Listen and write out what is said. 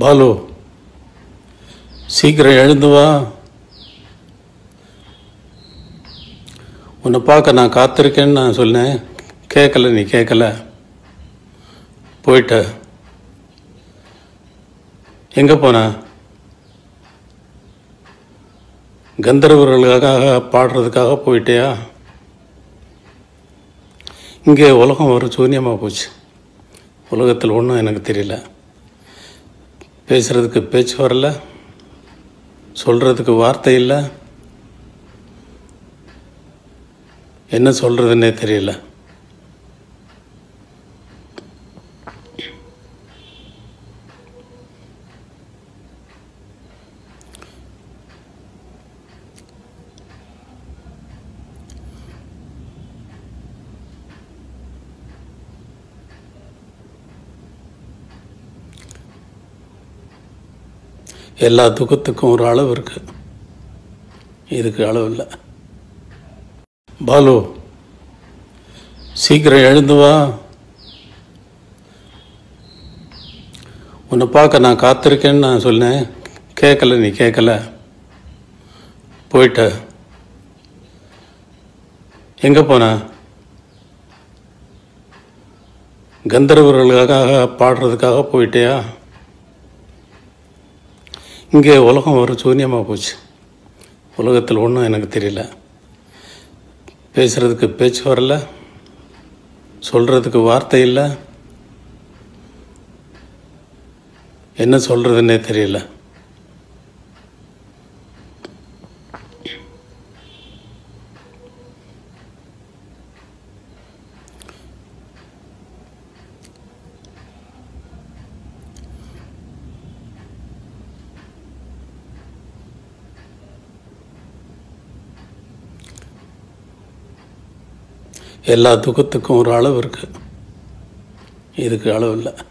ಬಾಲು, ಶೀಘ್ರ ಎಳೆದುವಾ, உன்னை பார்க்க நான் காத்திருக்கேன்னு நான் சொன்னேன். கேட்கல, நீ கேட்கல, போயிட்ட. எங்கே போன? கந்தர்வர்களுக்காக பாடுறதுக்காக போயிட்டியா? இங்கே உலகம் ஒரு சூன்யமாக போச்சு. உலகத்தில் ஒன்றும் எனக்கு தெரியல. பேசுகிறதுக்கு பேச்சு வரல, சொல்கிறதுக்கு வார்த்தை இல்லை, என்ன சொல்கிறதுன்னே தெரியல. எல்லா துக்கத்துக்கும் ஒரு அளவு இருக்குது, இதுக்கு அளவு இல்லை. பாலு, சீக்கிரம் எழுந்துவா, உன்னை பார்க்க நான் காத்திருக்கேன்னு நான் சொன்னேன். கேட்கல, நீ கேட்கல, போயிட்ட. எங்கே போன? கந்தர்வர்களுக்காக பாடுறதுக்காக போயிட்டியா? இங்கே உலகம் ஒரு சூன்யமாக போச்சு. உலகத்தில் ஒன்றும் எனக்கு தெரியல. பேசுகிறதுக்கு பேச்சு வரல, சொல்கிறதுக்கு வார்த்தை இல்லை, என்ன சொல்கிறதுன்னே தெரியல. எல்லா துக்கத்துக்கும் ஒரு அளவு இருக்குது, இதுக்கு அளவு இல்லை.